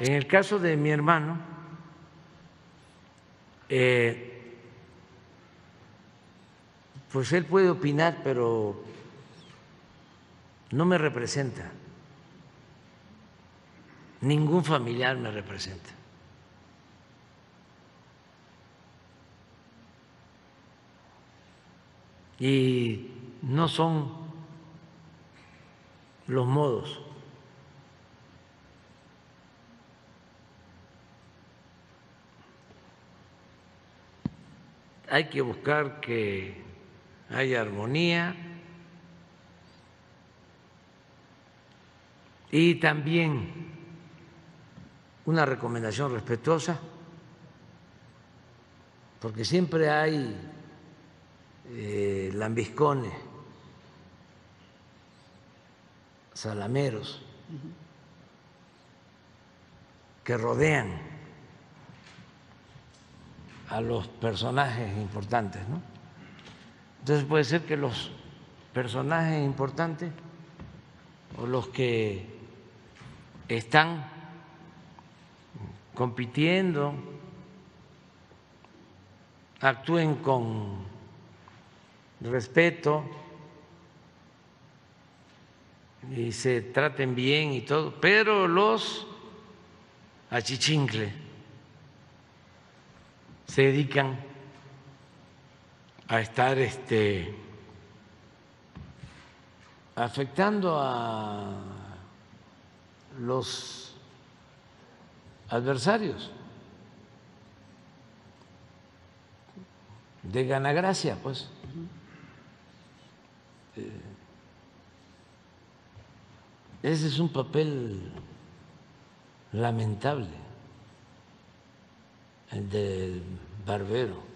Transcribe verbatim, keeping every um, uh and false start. En el caso de mi hermano, eh, pues él puede opinar, pero no me representa. Ningún familiar me representa. Y no son los modos. Hay que buscar que haya armonía y también una recomendación respetuosa, porque siempre hay Eh, lambiscones, salameros, que rodean a los personajes importantes, ¿no? Entonces puede ser que los personajes importantes o los que están compitiendo actúen con respeto y se traten bien y todo, pero los achichincles se dedican a estar este, afectando a los adversarios de ganagracia, pues. Ese es un papel lamentable, el del barbero.